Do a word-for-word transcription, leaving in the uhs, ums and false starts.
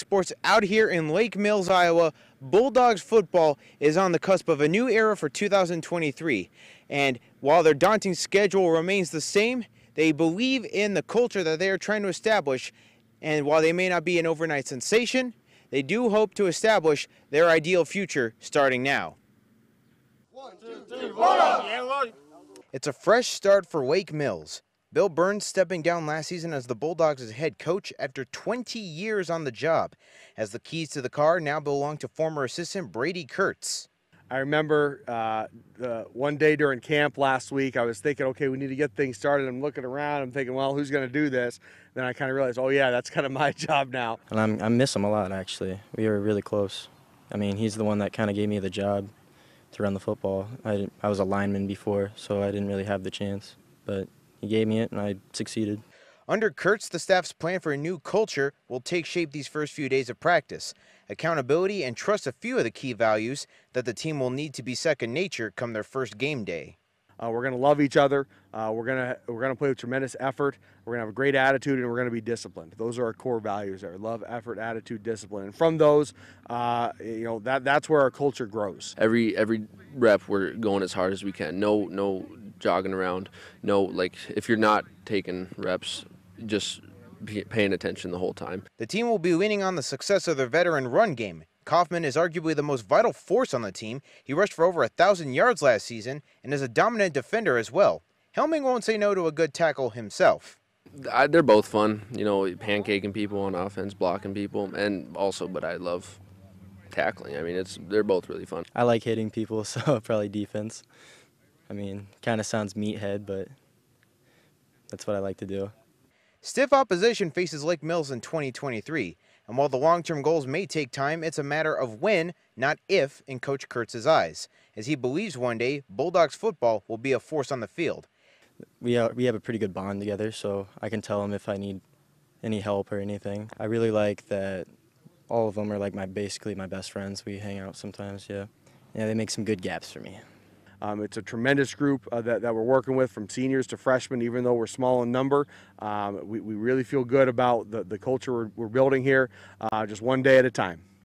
Sports out here in Lake Mills, Iowa. Bulldogs football is on the cusp of a new era for two thousand twenty-three. And while their daunting schedule remains the same, they believe in the culture that they are trying to establish. And while they may not be an overnight sensation, they do hope to establish their ideal future starting now. One, two, three, one up. It's a fresh start for Lake Mills. Bill Byrnes stepping down last season as the Bulldogs' head coach after twenty years on the job, as the keys to the car now belong to former assistant Brady Kurtz. I remember uh, the one day during camp last week, I was thinking, okay, we need to get things started. I'm looking around, I'm thinking, well, who's going to do this? Then I kind of realized, oh yeah, that's kind of my job now. And I'm, I miss him a lot, actually. We were really close. I mean, he's the one that kind of gave me the job to run the football. I, I was a lineman before, so I didn't really have the chance, but he gave me it, and I succeeded. Under Kurtz, the staff's plan for a new culture will take shape these first few days of practice. Accountability and trust, a few of the key values that the team will need to be second nature come their first game day. Uh, we're going to love each other. Uh, we're going we're gonna to play with tremendous effort. We're going to have a great attitude, and we're going to be disciplined. Those are our core values there: love, effort, attitude, discipline. And from those, uh, you know, that, that's where our culture grows. Every every rep, we're going as hard as we can. No, no jogging around. No, like, if you're not taking reps, just be paying attention the whole time. The team will be leaning on the success of their veteran run game. Kaufman is arguably the most vital force on the team. He rushed for over one thousand yards last season and is a dominant defender as well. Helming won't say no to a good tackle himself. I, they're both fun, you know, pancaking people on offense, blocking people, and also, but I love tackling. I mean, it's they're both really fun. I like hitting people, so probably defense. I mean, kind of sounds meathead, but that's what I like to do. Stiff opposition faces Lake Mills in twenty twenty-three, and while the long-term goals may take time, it's a matter of when, not if, in Coach Kurtz's eyes, as he believes one day Bulldogs football will be a force on the field. We, are, we have a pretty good bond together, so I can tell him if I need any help or anything. I really like that all of them are like my basically my best friends. We hang out sometimes, yeah. Yeah, they make some good gaps for me. Um, it's a tremendous group uh, that, that we're working with, from seniors to freshmen, even though we're small in number. Um, we, we really feel good about the, the culture we're, we're building here, uh, just one day at a time.